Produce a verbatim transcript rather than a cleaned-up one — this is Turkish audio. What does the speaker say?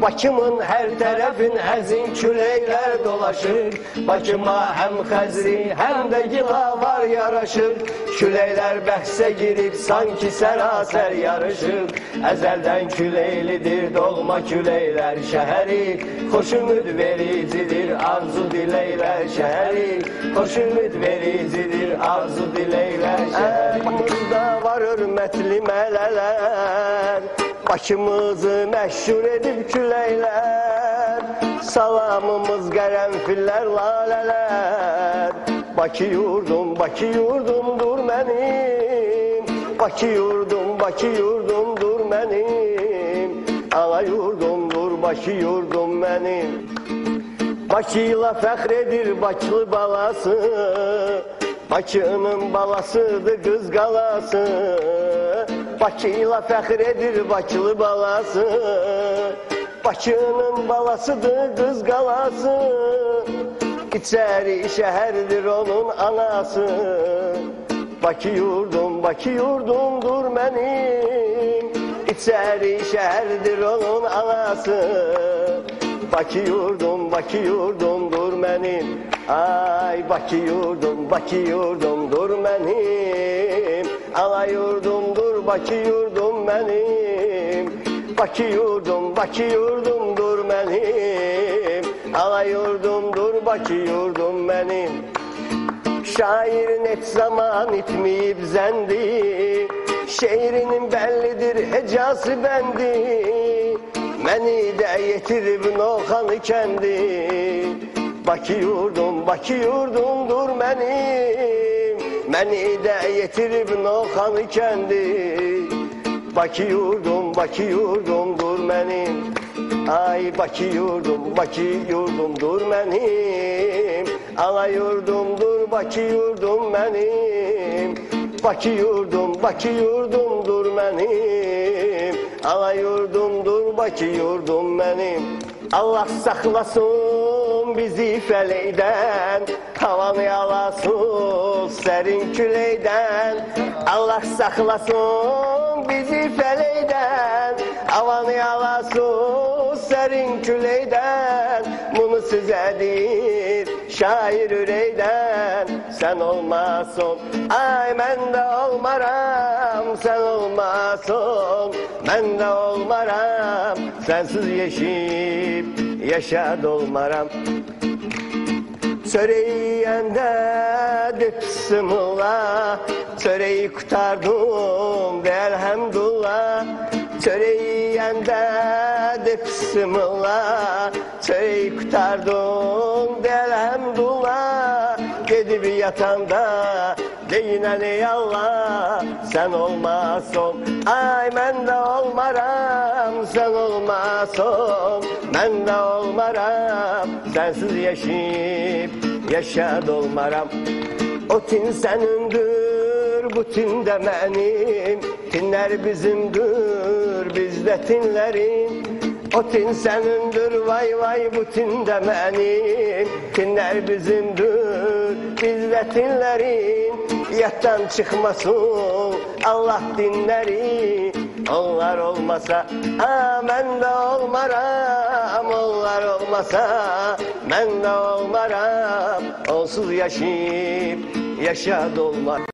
Bakımın her tarafın hazin külekler dolaşır. Bakıma hem hazri hem de gila var yaraşır. Küleyler behse girip sanki seraser yarışır. Ezelden küleylidir dolma küleyler şehri. Hoş ümit vericidir arzu dileyler şehri. Hoş ümit vericidir arzu dileyler şehri. Burada var hürmetli meleler, başımızı meşhur edip küleyler. Salamımız karanfiller laleler. Bakı yurdum, Bakı yurdum dur benim. Bakı yurdum, Bakı yurdum dur benim. Ala yurdum dur Bakı yurdum benim. Bakıyla fehredir Bakılı balası. Bakının balasıdır kız galası. Bakıyla fehredir Bakılı balası. Bakının balasıdır kız galası. İçeri şehirdir onun anası. Bakı yurdum, Bakı yurdum dur benim. İçeri şehirdir onun anası. Bakı yurdum, Bakı yurdum dur benim. Ay Bakı yurdum, Bakı yurdum dur benim. Ala yurdum dur Bakı yurdum benim. Bakı yurdum, Bakı yurdum dur benim. Ala yurdum dur Bakı yurdum benim. Şairin et zaman itmeyip zendi. Şehrinin bellidir hecası bendi. Meni de yetirip nokanı kendi. Bakı yurdum, Bakı yurdum dur benim. Meni de yetirip nokanı kendi. Bakı yurdum, Bakı yurdum dur benim. Ay Bakı yurdum, Bakı yurdum dur benim. Ala yurdum dur Bakı yurdum benim. Bakı yurdum, Bakı yurdum dur benim. Ala yurdum dur Bakı yurdum benim. Allah saklasın bizi feleyden. Havan yalasın serin küleyden. Allah saklasın bizi feleyden. Havan yalasın serin küleyden. Bunu size değil şair üreyden. Sen olmasın ay ben de olmaram. Sen olmasın ben de olmaram. Sensiz yaşayıp yaşa dolmaram. Söreyende düpsümullah. Söreyi kurtardım de elhamdullah. Söreyende Bismillah, çöreyi kurtardım de elhamdullah. Gidip yatanda deyinen ey Allah. Sen olmasın ay ben de olmaram. Sen olmasın ben de olmaram. Sensiz yaşayıp yaşa dolmaram. O tin senündür bu tin de benim. Tinler bizimdir biz de tinlerin. O tin senündür vay vay bu tin de benim. Tinler bizimdir biz de tinlerin. Yattan çıkmasın Allah dinleri. Onlar olmasa a ben de olmaram. Onlar olmasa ben de olmaram. Onsuz yaşayıp yaşa dolmaram.